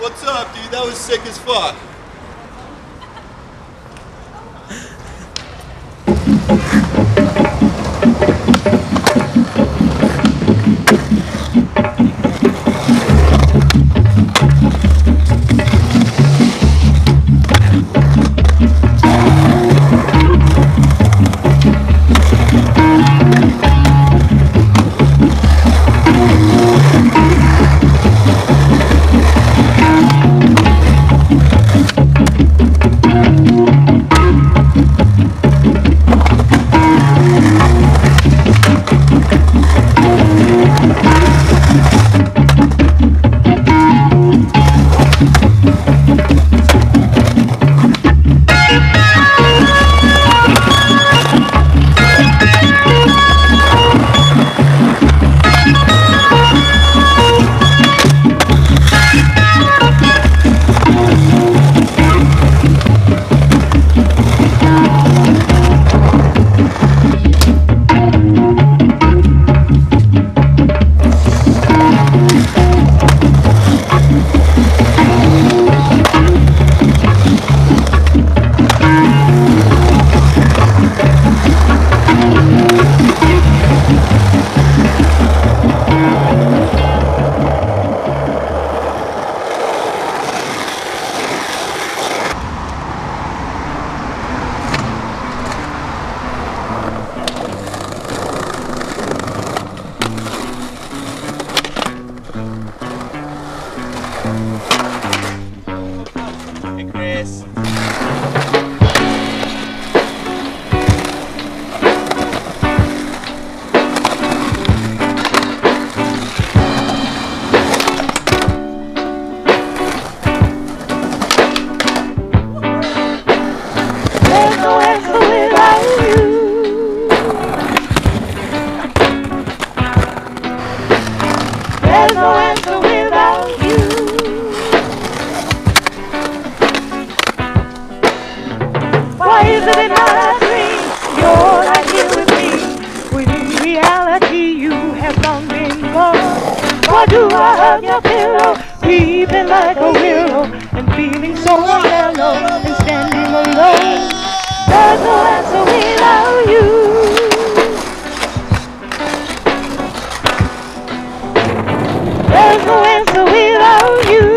What's up, dude? That was sick as fuck. Your pillow, weeping like a willow, and feeling so shallow, and standing alone. There's no answer without you. There's no answer without you.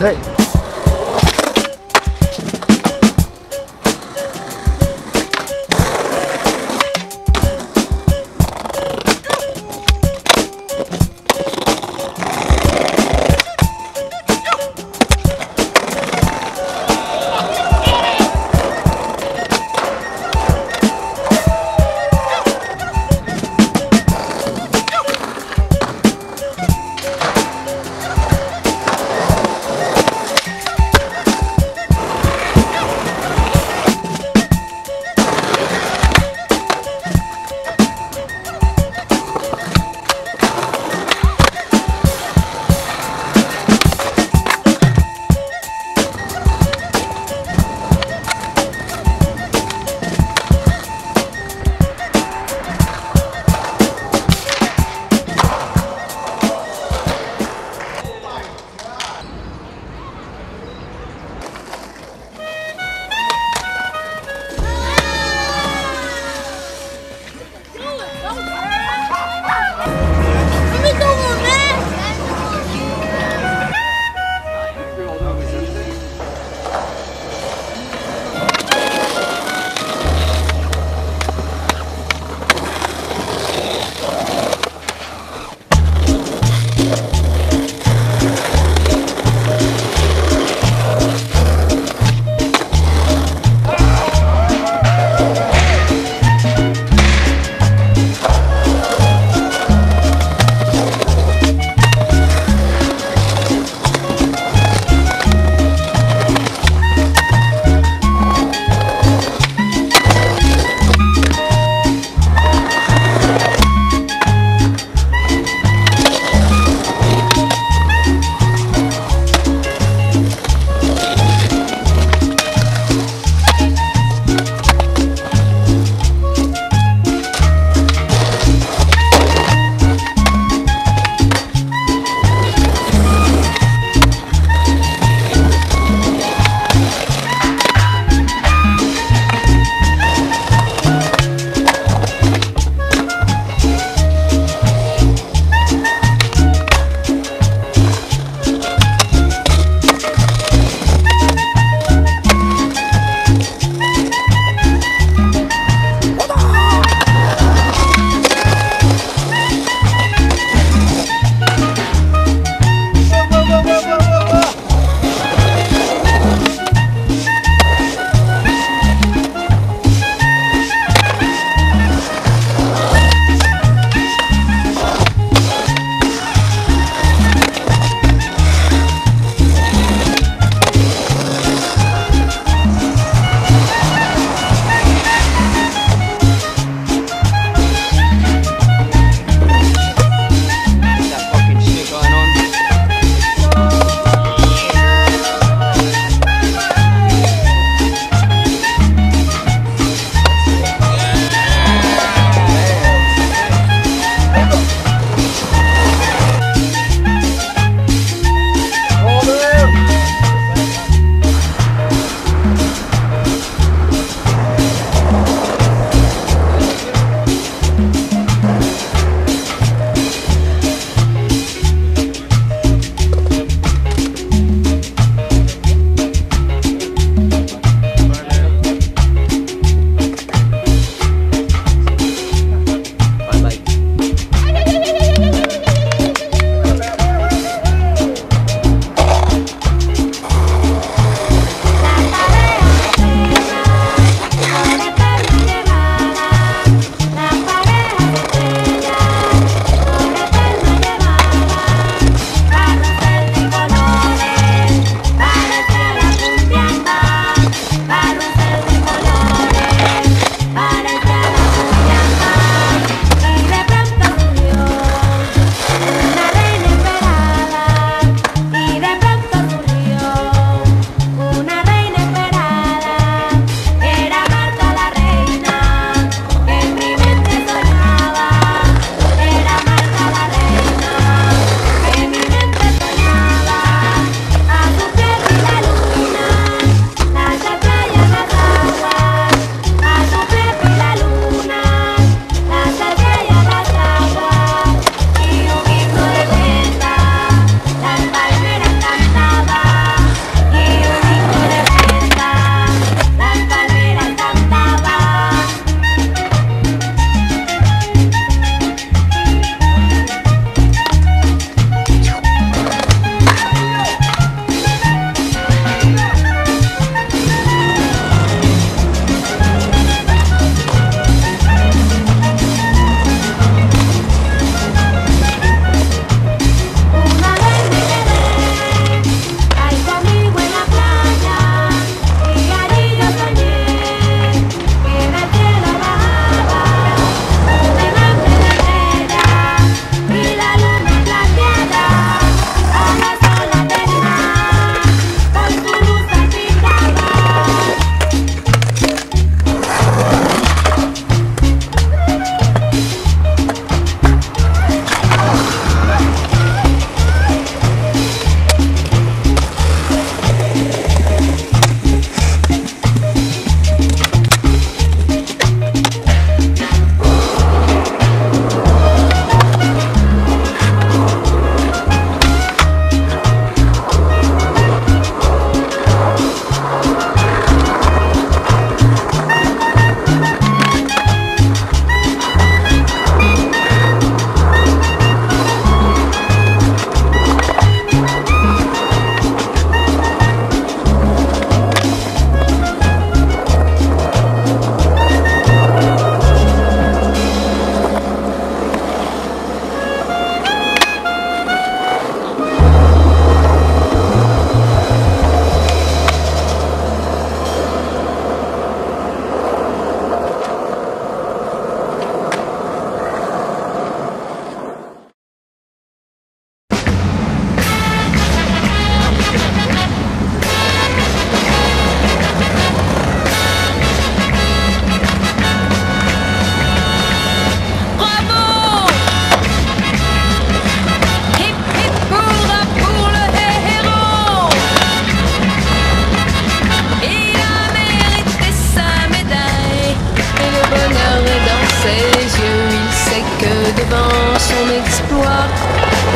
Hey.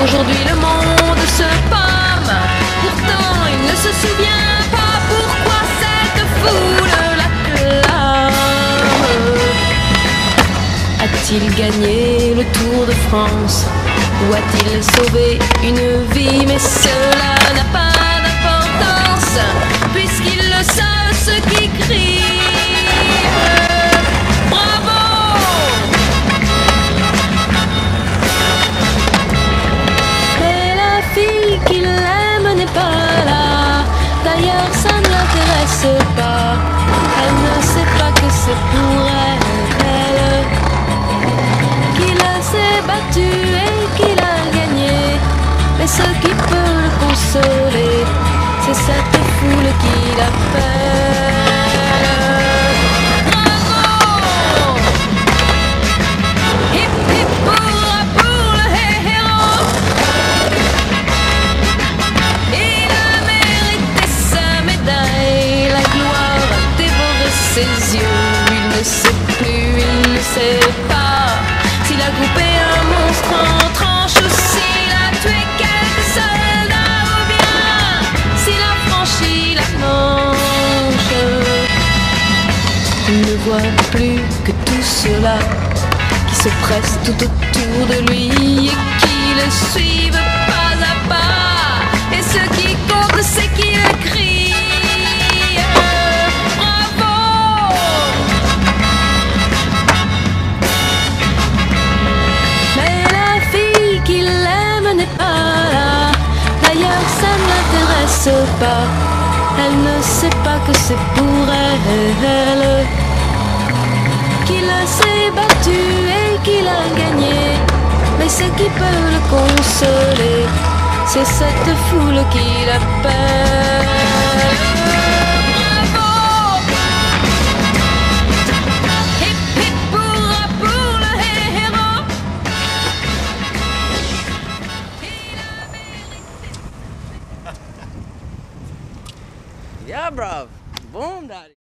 Aujourd'hui le monde se pâme, pourtant il ne se souvient pas pourquoi cette foule l'acclame. A-t-il gagné le Tour de France ou a-t-il sauvé une vie? Mais cela n'a pas d'importance puisqu'ils le savent ceux qui crient. Qu'il aime n'est pas là, d'ailleurs ça ne l'intéresse pas. Elle ne sait pas que c'est pour elle qu'il s'est battu et qu'il a gagné. Mais ce qui peut le consoler, c'est cette foule qui l'appelle. Ses yeux, il ne sait plus, il ne sait pas s'il a coupé un monstre en tranches ou s'il a tué quelques soldats ou bien s'il a franchi la Manche. Il ne voit plus que tout cela qui se presse tout autour de lui et qui le suivent pas à pas. Et ce qui compte, c'est qu'il crie. Pas. Elle ne sait pas que c'est pour elle qu'il s'est battu et qu'il a gagné. Mais ce qui peut le consoler, c'est cette foule qui l'appelle. Yeah, bruv. Boom, daddy.